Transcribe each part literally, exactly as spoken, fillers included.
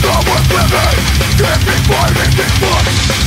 someone's living. Give me five in this book.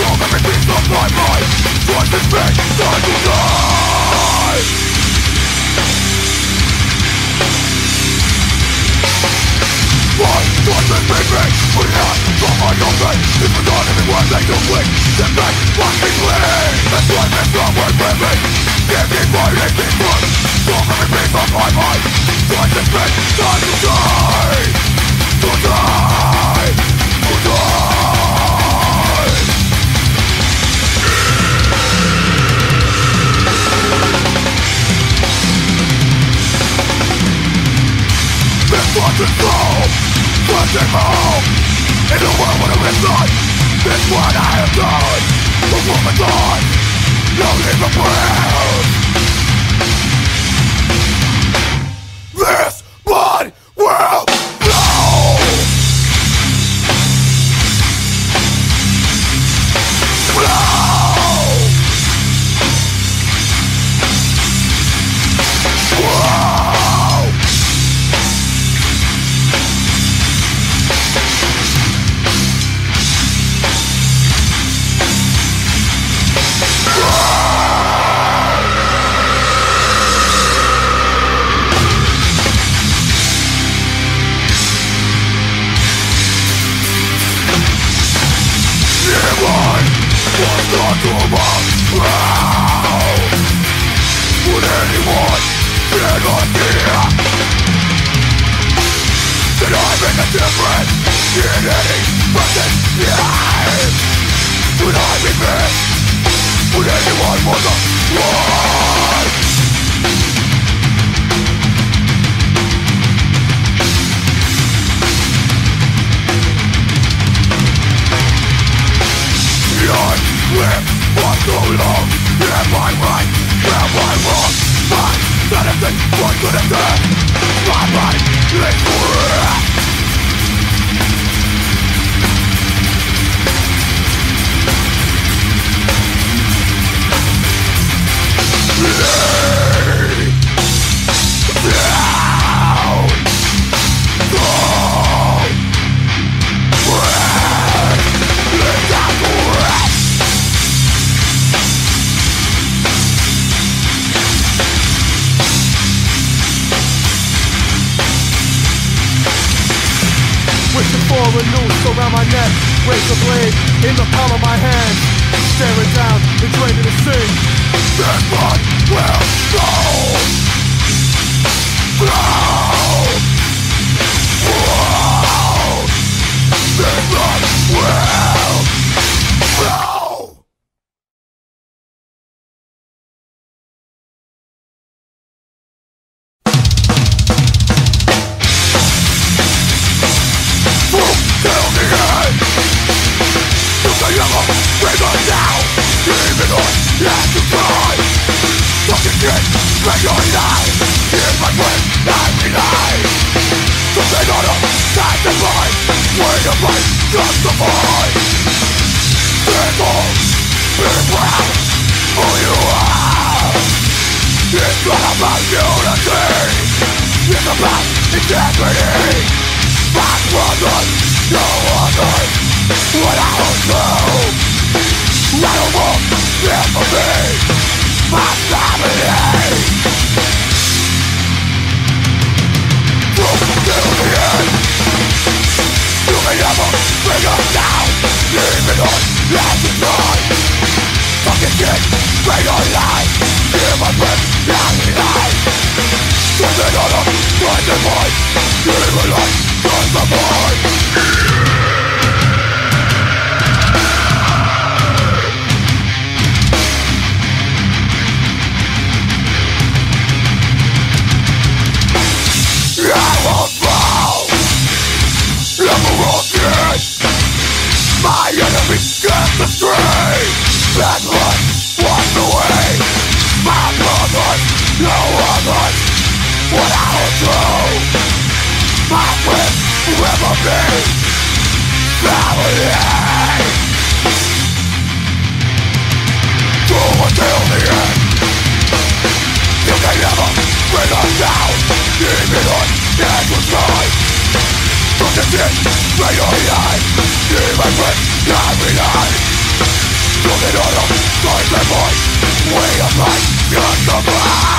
From every piece of my mind, twice as big I will die. One, one that's being put it out from my own pain. If we're not everyone, they don't win. Step back, fucking bleed. That's why there's no one with me. Give me my empty book. From every piece of my mind, twice as big I will die. Will die. Will die. This one's soul. Flashing my home in the world when I live life. This what I have done. The woman's life. No need for prayers. This blood will flow. Flow. Flow. Dead. Pain of life, even with every night. Losing all of my memories, way of life, and the pain.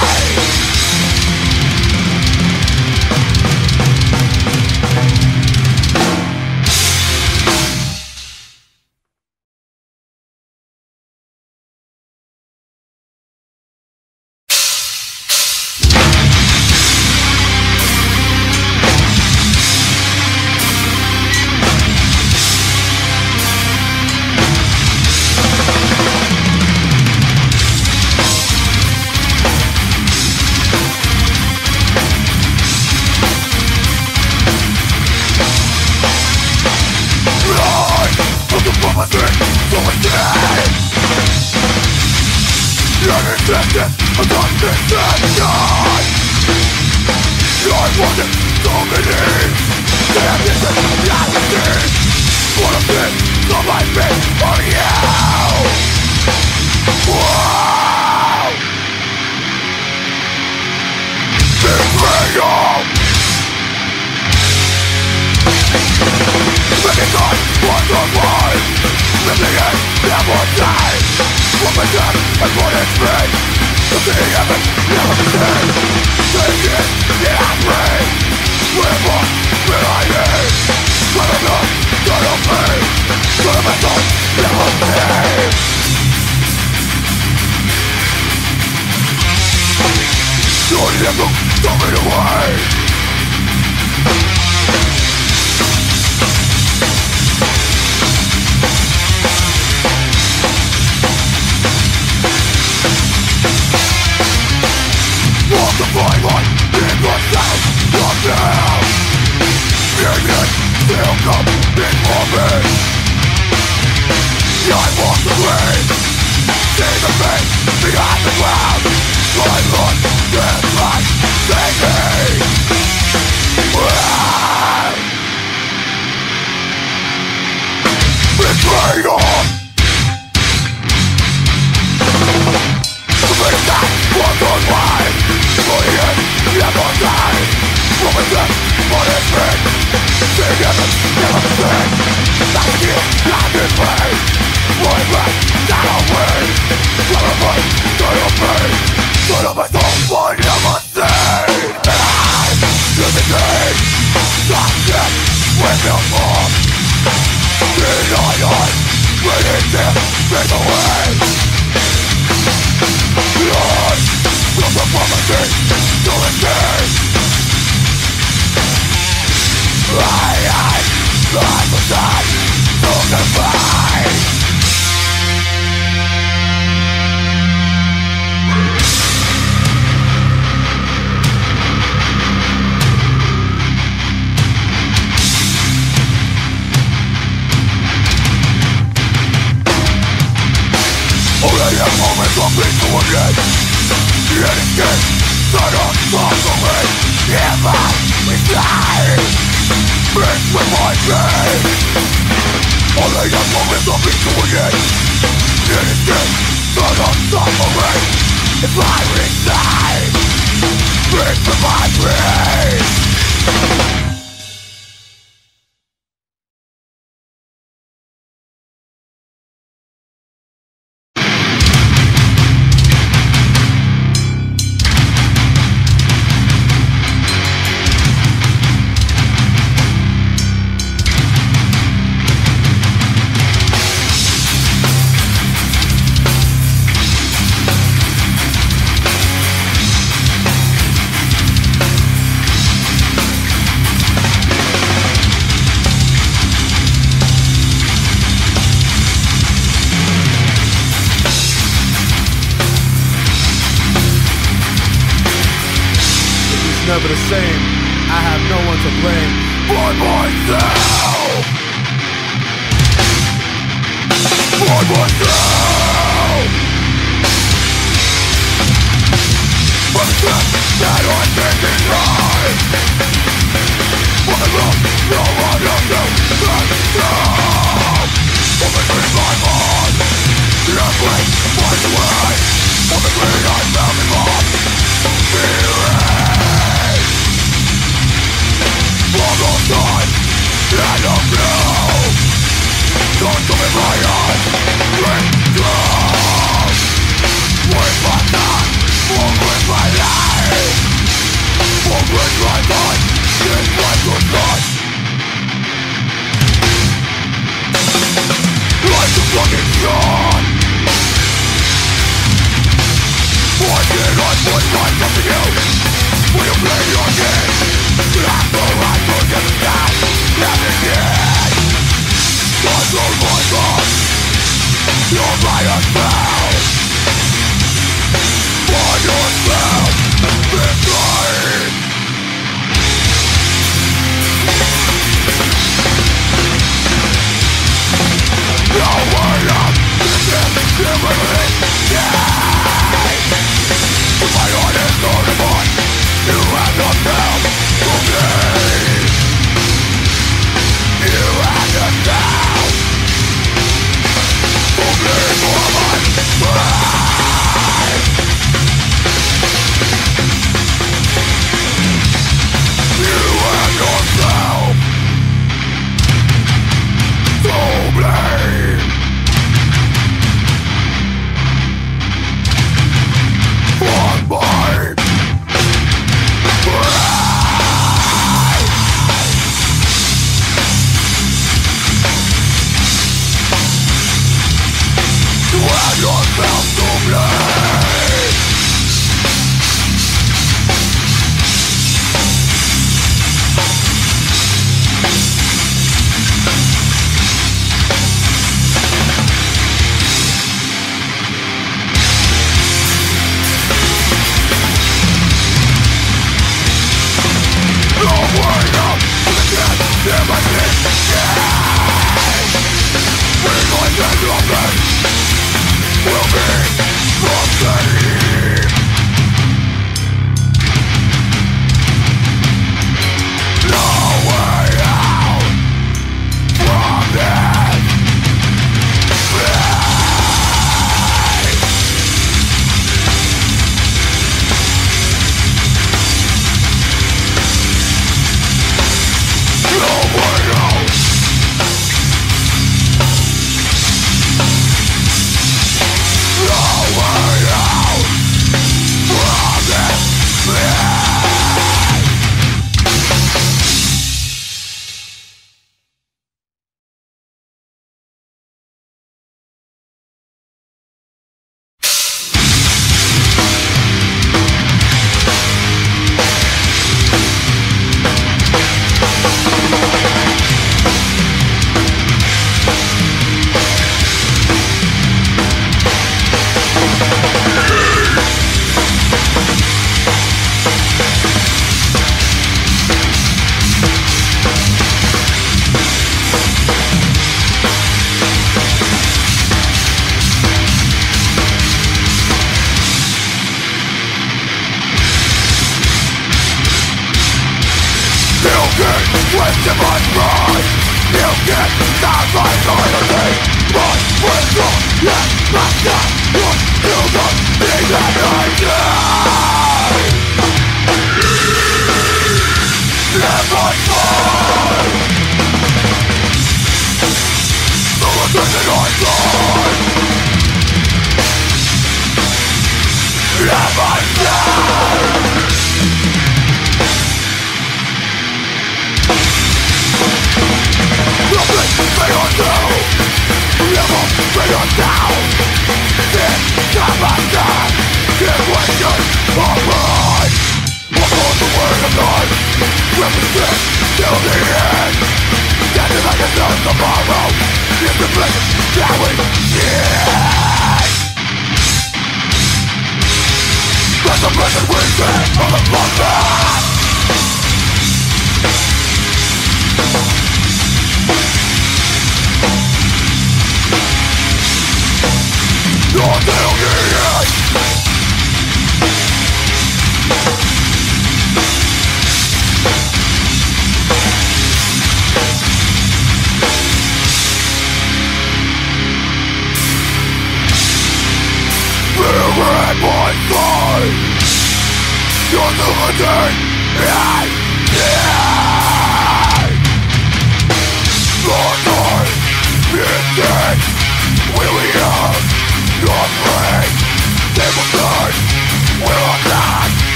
I You're the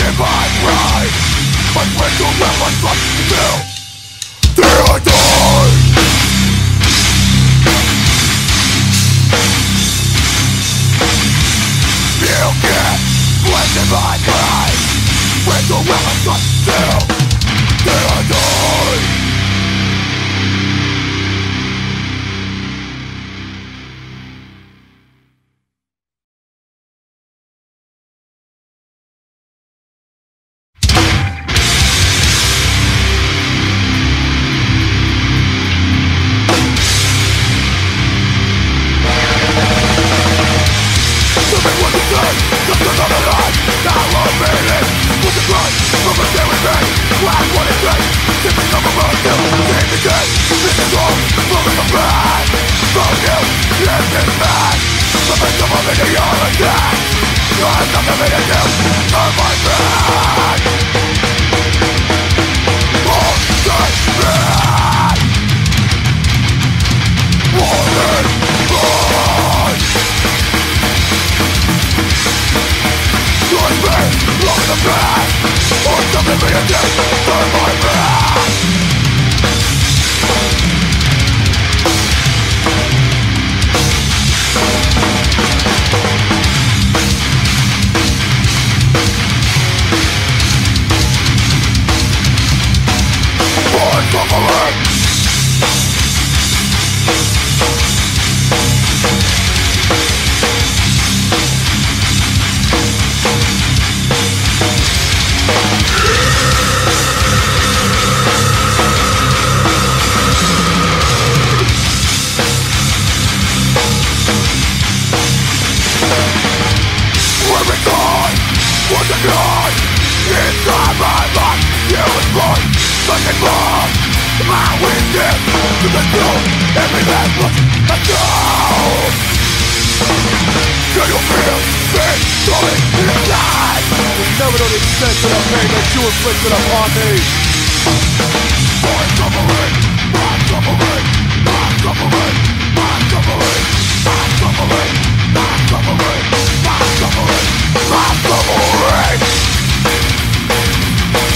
in my pride. My friends who left my son till till I die. You can't bless in my pride. Friends who left my son till till I die.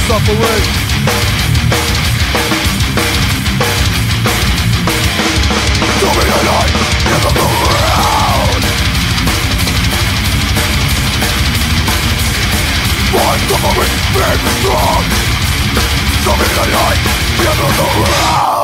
Suffering, being strong. Something I like, never around.